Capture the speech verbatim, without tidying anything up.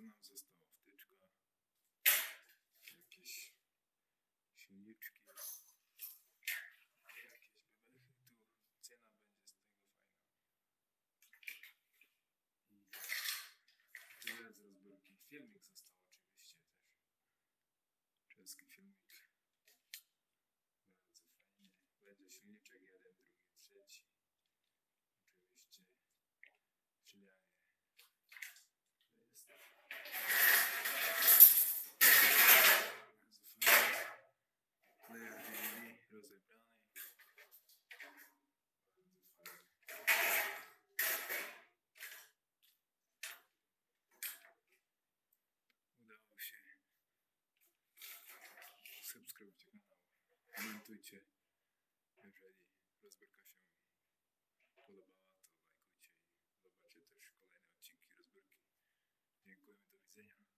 co nam zostało? Wtyczka, jakieś silniczki, jakieś bebechy. Tu cena będzie z tego fajna. I tyle z rozbiórki. Filmik został oczywiście też. Czeski filmik. Bardzo fajnie. Będzie silniczek jeden, drugi, trzeci. Oczywiście ślanie. Jest. Bardzo fajnie. Player D V D rozebrany. Bardzo fajnie. Udało się. Subskrybujcie kanał. Komentujcie, jeżeli rozbiórka się podobała, to lajkujcie i zobaczcie też kolejne odcinki rozbiórki. Dziękujemy, do widzenia.